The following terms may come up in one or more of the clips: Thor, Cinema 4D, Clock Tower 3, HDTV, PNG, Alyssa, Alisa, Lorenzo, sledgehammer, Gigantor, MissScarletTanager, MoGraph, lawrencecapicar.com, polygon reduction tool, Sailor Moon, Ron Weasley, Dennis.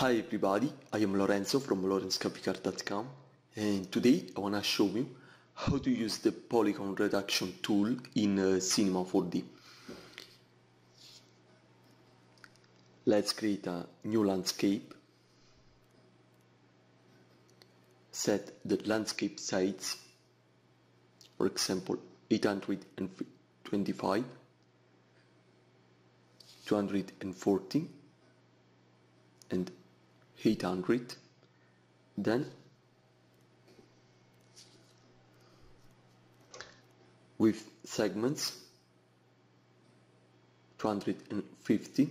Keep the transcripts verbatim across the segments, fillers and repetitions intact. Hi everybody, I am Lorenzo from lawrence capicar dot com, and today I wanna show you how to use the polygon reduction tool in uh, Cinema four D. Let's create a new landscape, set the landscape size, for example eight hundred twenty-five, two hundred forty and eight hundred. Then with segments two hundred fifty,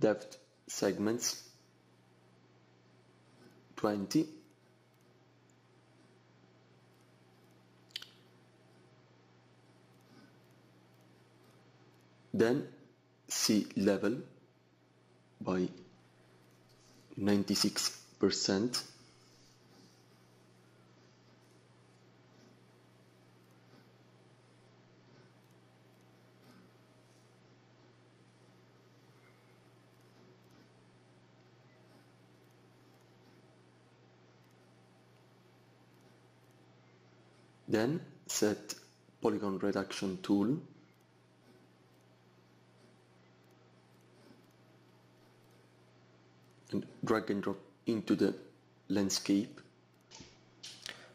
depth segments twenty, then sea level by ninety-six percent, then set polygon reduction tool and drag and drop into the landscape,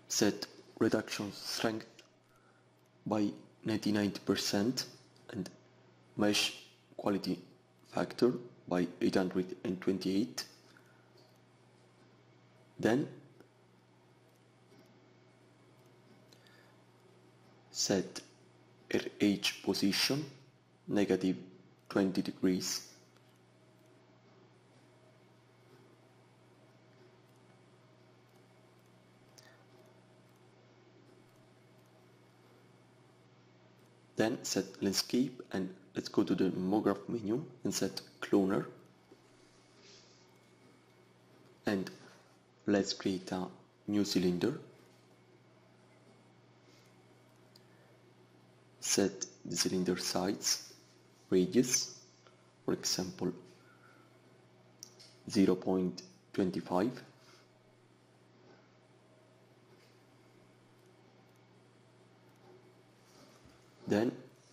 set reduction strength by ninety-nine percent and mesh quality factor by eight hundred twenty-eight, then set R H position negative twenty degrees, then set landscape, and let's go to the MoGraph menu and set cloner, and let's create a new cylinder, set the cylinder size, radius, for example zero point two five, then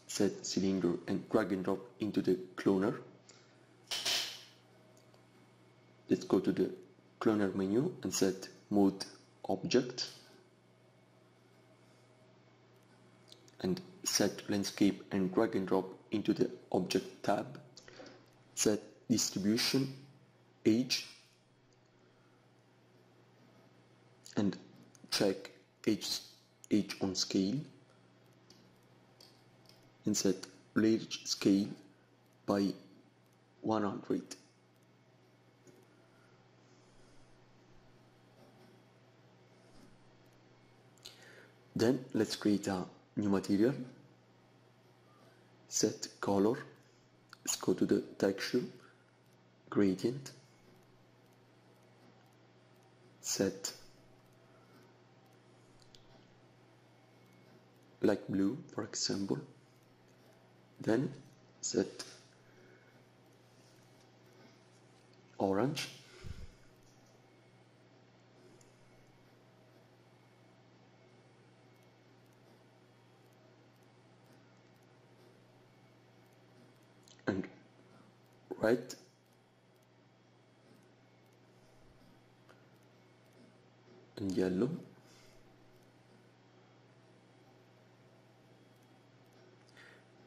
set cylinder and drag and drop into the cloner. Let's go to the cloner menu and set mode object and set landscape and drag and drop into the object tab, set distribution, age, and check age, age on scale, and set large scale by one hundred. Then let's create a new material, set color, let's go to the texture, gradient, set light blue for example, then set orange, and red, and yellow,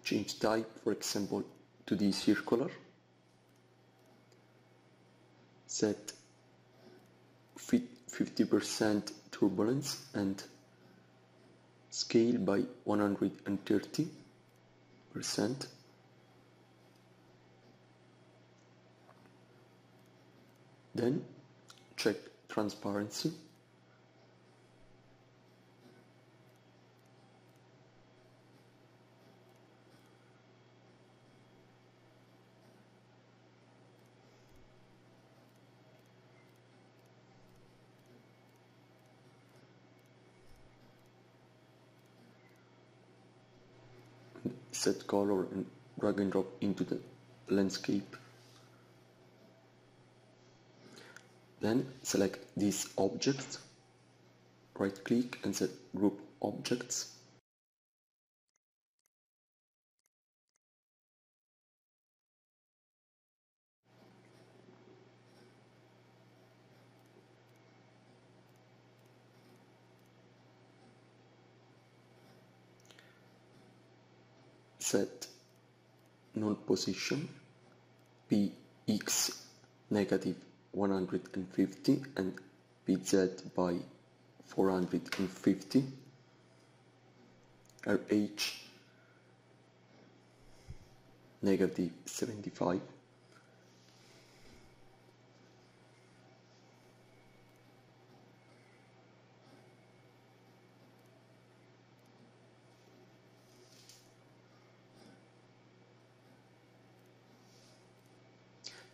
change type for example to the circular, set fifty percent turbulence and scale by one hundred thirty percent, then check transparency, set color and drag and drop into the landscape, Then select these objects, right click and set group objects. Set node position P X negative one hundred fifty and P Z by four hundred fifty, R H negative seventy-five,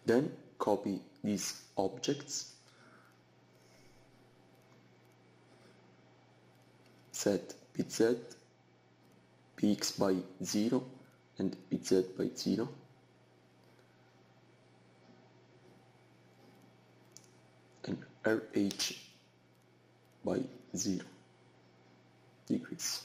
then copy these objects, set P Z, P X by zero and P Z by zero, and R H by zero degrees.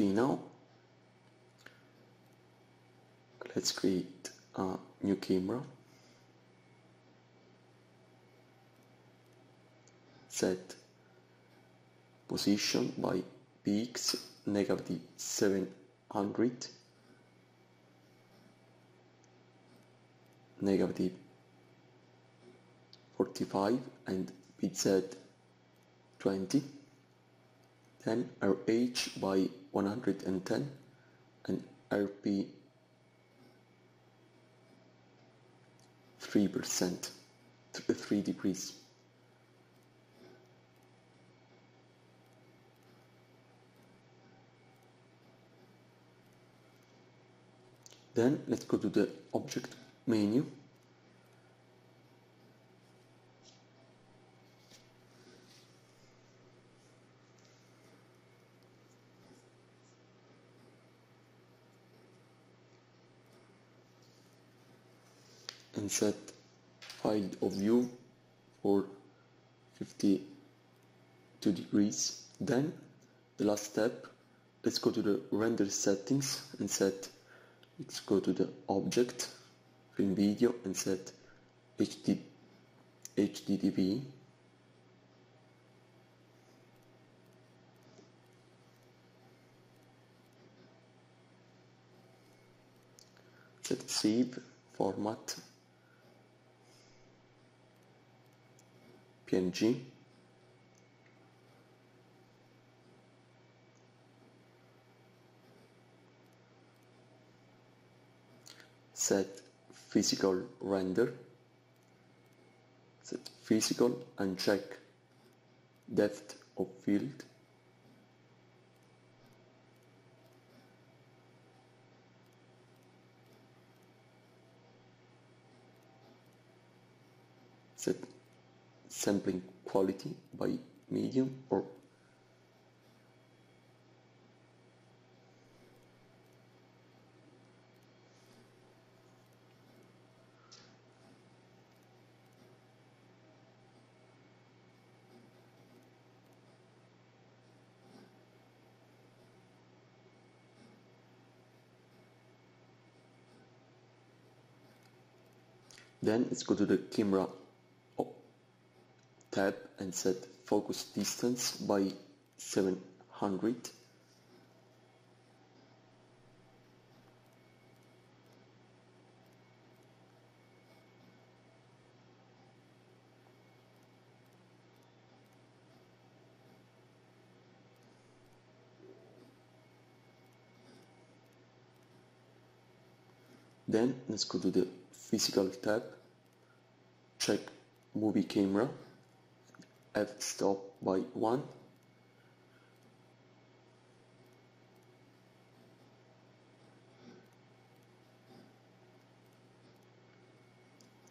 Okay, now let's create a new camera, set position by P X negative seven hundred, negative forty-five and P Z twenty, then R H by one hundred ten and R P three percent, three degrees. Then let's go to the object menu, and set field of view for fifty-two degrees. Then the last step, let's go to the render settings and set, let's go to the object film video and set H D T V set save format P N G, set physical render, set physical and check depth of field, set sampling quality by medium or then let's go to the camera tab and set focus distance by seven hundred, Then let's go to the physical tab, check movie camera, f stop by one,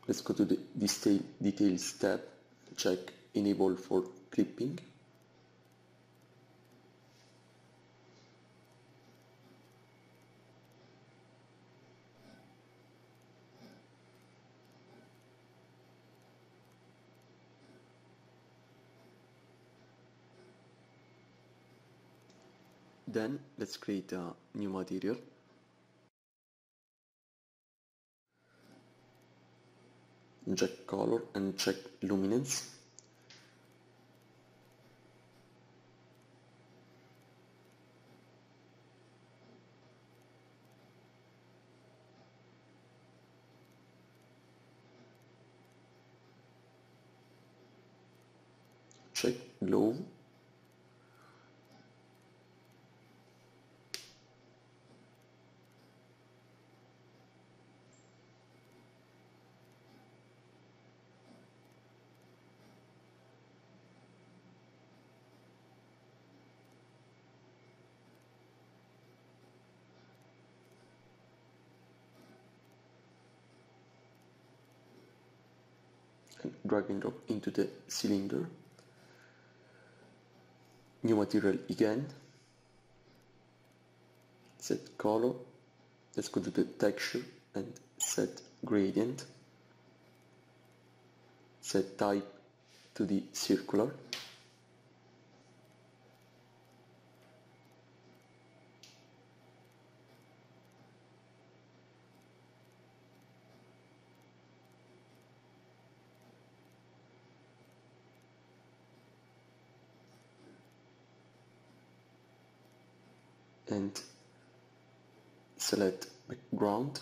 let's go to the detail, details tab, check enable for clipping. Then let's create a new material. Check color and check luminance. Check glow. Drag and drop into the cylinder. New material again. Set color. Let's go to the texture and set gradient. Set type to the circular. And select background.